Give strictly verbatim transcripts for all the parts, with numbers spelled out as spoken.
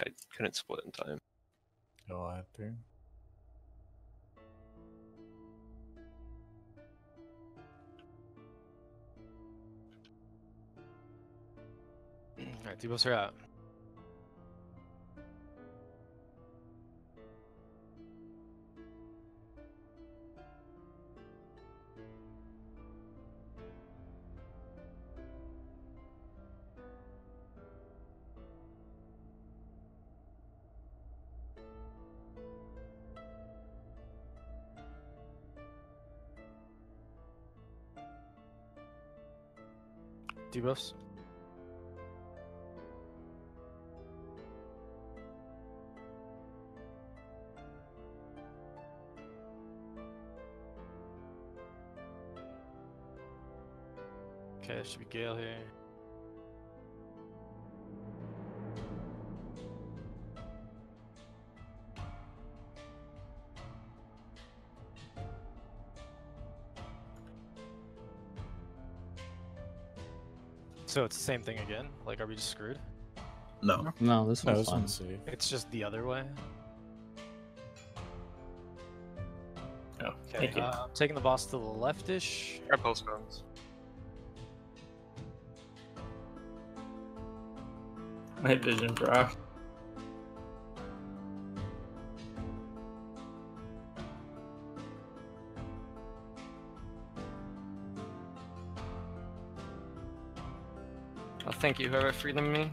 I couldn't split in time. Go after. Alright, two buffs are out. Debuffs. Okay, there should be Gale here. So it's the same thing again? Like, are we just screwed? No. No, this one's no, this fun. One's safe. It's just the other way? Oh, okay. Thank uh, you. I'm taking the boss to the left-ish. Grab postbones. Night vision, bro. Oh, thank you, whoever freed me.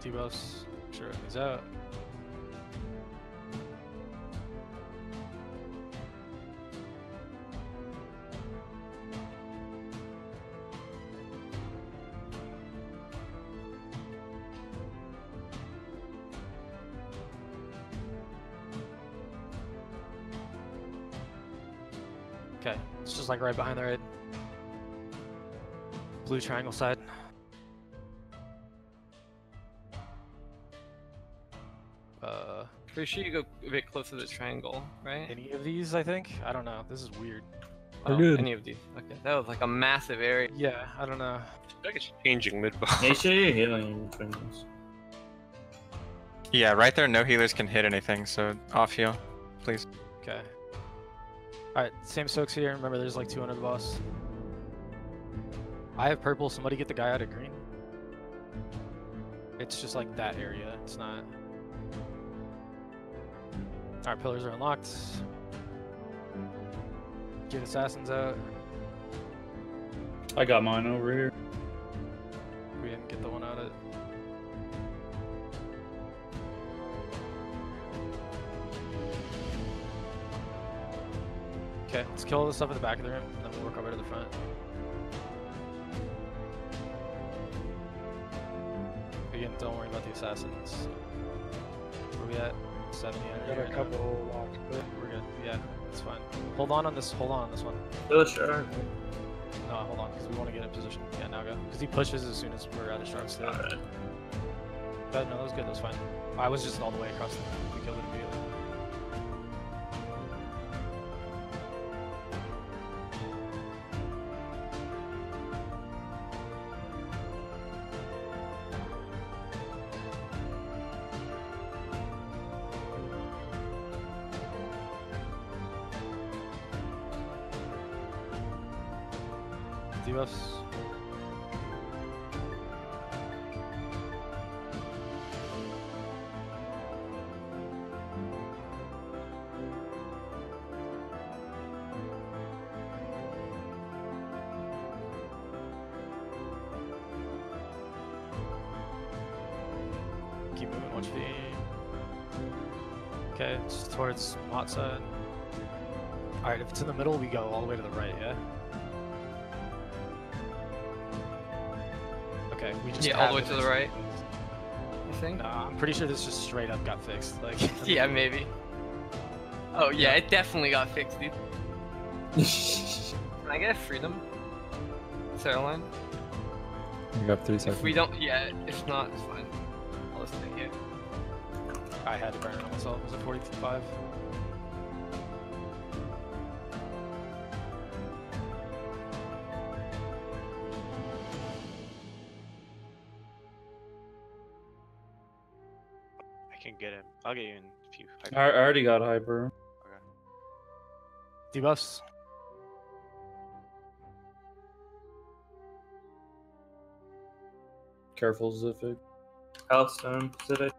T-Buffs, sure, he's out. Okay, it's just like right behind the red. Blue triangle side. Uh, pretty sure you go a bit closer to the triangle, right? Any of these, I think? I don't know. This is weird. Oh, good. Any of these. Okay, that was like a massive area. Yeah, I don't know. I think it's changing mid-boss. Make sure you're healing triangles. Yeah, right there, no healers can hit anything, so off heal, please. Okay. Alright, same soaks here. Remember, there's like two hundred boss. I have purple. Somebody get the guy out of green. It's just like that area. It's not. Alright, pillars are unlocked. Get assassins out. I got mine over here. We didn't get the one out of. Okay, let's kill all this stuff at the back of the room, and then we'll work over to the front. Again, don't worry about the assassins. Where we at? seventy. Got a couple locked, but we're good. Yeah, it's fine. Hold on on this. Hold on on this one. Still sharp. No, hold on, because we want to get in position. Yeah, now go. Because he pushes as soon as we're out of sharp state. All right. But no, that was good. That was fine. I was just all the way across the room. We killed it immediately. Debuffs. Keep moving, watch the aim. Okay, it's towards hot side. Alright, if it's in the middle, we go all the way to the right, yeah? Okay, we just yeah, all the way to the right. You think? Nah, I'm pretty sure this just straight up got fixed. Like. Yeah, maybe. Oh yeah, it definitely got fixed, dude. Can I get a freedom? Sarah line. You got three seconds. If we don't, yeah, if not, it's fine. I'll just stay here. I had to burn it myself. It was a forty-five. I can get him. I'll get you in a few. I, I already got hyper. Okay. Debuffs. Careful, Ziphic. Halstone, Ziphic.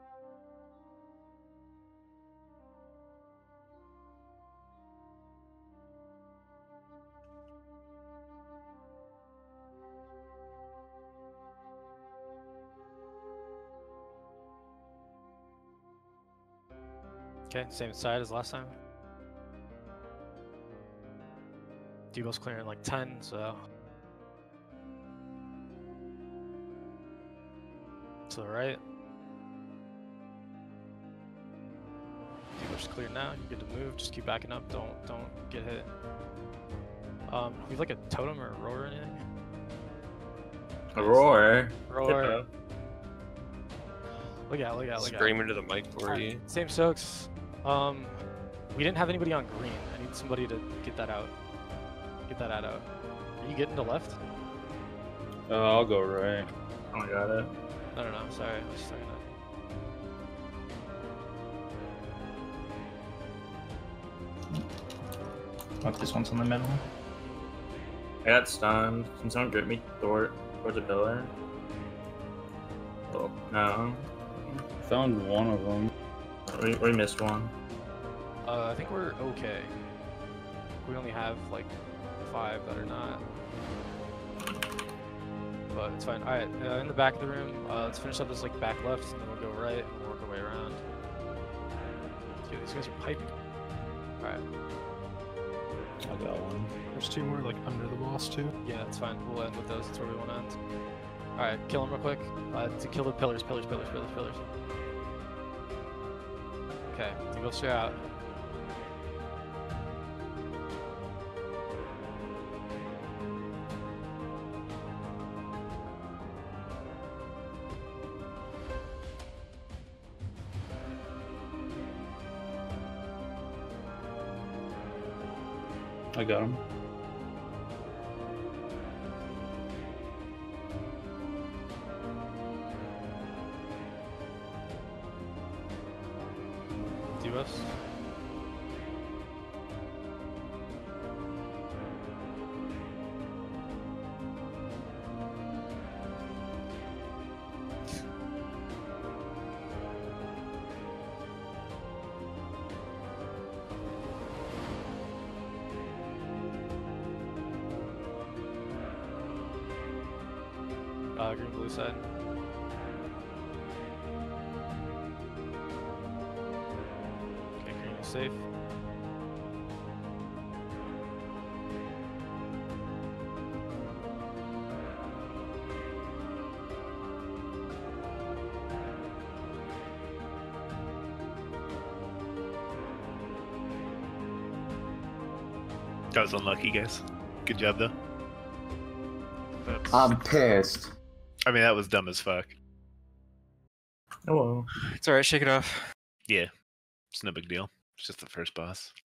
Okay, same side as last time. Debo's clearing like ten, so. To the right. Debo's clear now, you're good to move, just keep backing up, don't don't get hit. Um, we have like a totem or a roar or anything? A roar? Roar. Look out, look out, look out. Scream into the mic for right. you. Same soaks. Um, we didn't have anybody on green. I need somebody to get that out. Get that out. out. Are you getting to left? Uh, I'll go right. Oh, I got it. No, no, no. Sorry. I'm just talking to... Look, this one's in the middle. I got stunned. Can someone grip me toward, toward the pillar? Oh, no. Found one of them. We, we missed one. Uh, I think we're okay. We only have like five that are not. But it's fine. Alright, uh, in the back of the room, uh, let's finish up this like back left and then we'll go right and we'll work our way around. Dude, these guys are piping. Alright. I got one. There's two more like under the walls too. Yeah, it's fine. We'll end with those. That's where we want to end. Alright, kill him real quick. Uh, to kill the pillars, pillars, pillars, pillars, pillars. Okay, you go straight out. I got him. Us. Uh, green blue side. Safe. That was unlucky, guys. Good job, though. That's... I'm pissed. I mean, that was dumb as fuck. Hello. It's alright, shake it off. Yeah, it's no big deal. It's just the first boss.